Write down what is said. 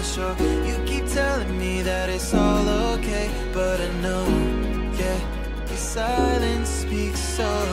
on shore. You keep telling me that it's all okay, but I know, yeah, your silence speaks so